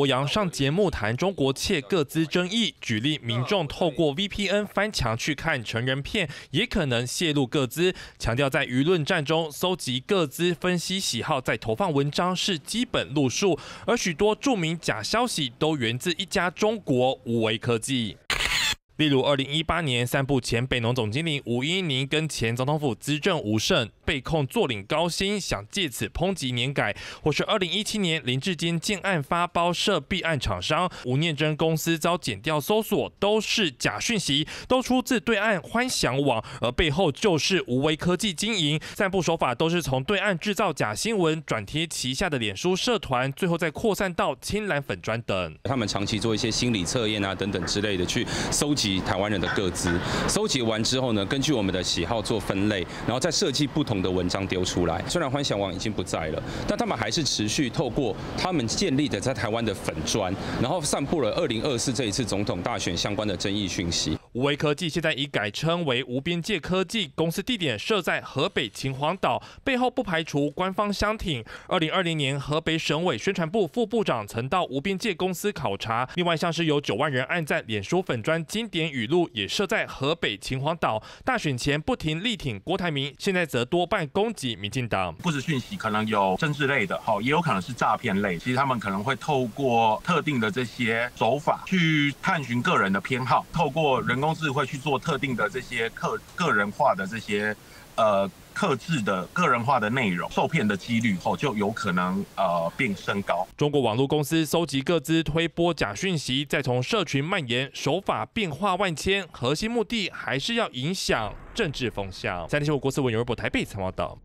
国阳上节目谈中国窃个资争议，举例民众透过 VPN 翻墙去看成人片，也可能泄露个资，强调在舆论战中搜集个资、分析喜好再投放文章是基本路数，而许多著名假消息都源自一家中国无为科技。 例如，2018年散布前北农总经理吴依宁跟前总统府资政吴胜被控坐领高薪，想借此抨击年改；或是2017年林志坚建案发包涉弊案厂商吴念真公司遭检调搜索，都是假讯息，都出自对岸欢享网，而背后就是无为科技经营散布手法，都是从对岸制造假新闻，转贴旗下的脸书社团，最后再扩散到青蓝粉专等。他们长期做一些心理测验啊等等之类的去搜集 台湾人的个资，收集完之后呢，根据我们的喜好做分类，然后再设计不同的文章丢出来。虽然欢享网已经不在了，但他们还是持续透过他们建立的在台湾的粉专，然后散布了2024这一次总统大选相关的争议讯息。无为科技现在已改称为无边界科技，公司地点设在河北秦皇岛，背后不排除官方相挺。2020年，河北省委宣传部副部长曾到无边界公司考察。另外，像是有9万人按赞脸书粉专经典 语录也设在河北秦皇岛。大选前不停力挺郭台铭，现在则多半攻击民进党。不实讯息可能有政治类的，好，也有可能是诈骗类。其实他们可能会透过特定的这些手法去探寻个人的偏好，透过人工智慧去做特定的这些个人化的这些特制的个人化的内容，受骗的几率后就有可能并升高。中国网络公司搜集个资、推播假讯息，再从社群蔓延，手法变化万千，核心目的还是要影响政治风向。三立新闻郭思文、尤瑞博台北采访报道。